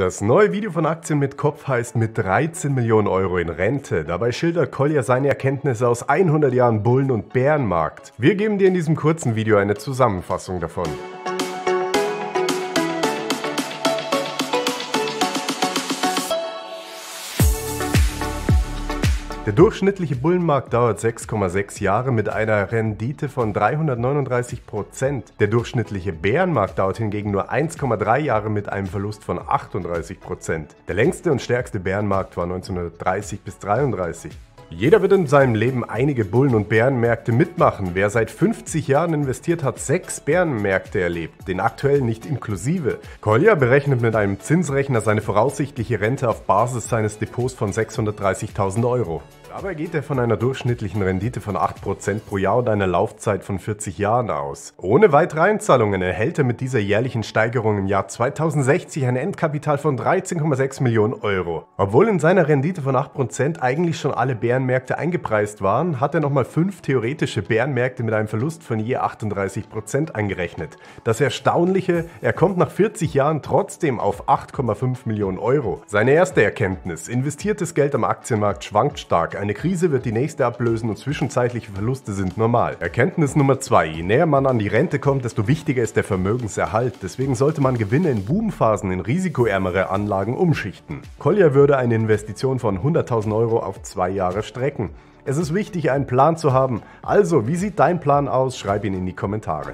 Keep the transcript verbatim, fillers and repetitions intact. Das neue Video von Aktien mit Kopf heißt mit dreizehn Millionen Euro in Rente. Dabei schildert Kolja seine Erkenntnisse aus hundert Jahren Bullen- und Bärenmarkt. Wir geben dir in diesem kurzen Video eine Zusammenfassung davon. Der durchschnittliche Bullenmarkt dauert sechs Komma sechs Jahre mit einer Rendite von dreihundertneununddreißig Prozent. Der durchschnittliche Bärenmarkt dauert hingegen nur eins Komma drei Jahre mit einem Verlust von achtunddreißig Prozent. Der längste und stärkste Bärenmarkt war neunzehnhundertdreißig bis dreiunddreißig. Jeder wird in seinem Leben einige Bullen- und Bärenmärkte mitmachen. Wer seit fünfzig Jahren investiert, hat sechs Bärenmärkte erlebt, den aktuellen nicht inklusive. Kolja berechnet mit einem Zinsrechner seine voraussichtliche Rente auf Basis seines Depots von sechshundertdreißigtausend Euro. Dabei geht er von einer durchschnittlichen Rendite von acht Prozent pro Jahr und einer Laufzeit von vierzig Jahren aus. Ohne weitere Einzahlungen erhält er mit dieser jährlichen Steigerung im Jahr zweitausendsechzig ein Endkapital von dreizehn Komma sechs Millionen Euro. Obwohl in seiner Rendite von acht Prozent eigentlich schon alle Bärenmärkte eingepreist waren, hat er nochmal fünf theoretische Bärenmärkte mit einem Verlust von je achtunddreißig Prozent eingerechnet. Das Erstaunliche, er kommt nach vierzig Jahren trotzdem auf acht Komma fünf Millionen Euro. Seine erste Erkenntnis: Investiertes Geld am Aktienmarkt schwankt stark. Eine Krise wird die nächste ablösen und zwischenzeitliche Verluste sind normal. Erkenntnis Nummer zwei. Je näher man an die Rente kommt, desto wichtiger ist der Vermögenserhalt. Deswegen sollte man Gewinne in Boomphasen in risikoärmere Anlagen umschichten. Kolja würde eine Investition von hunderttausend Euro auf zwei Jahre strecken. Es ist wichtig, einen Plan zu haben. Also, wie sieht dein Plan aus? Schreib ihn in die Kommentare.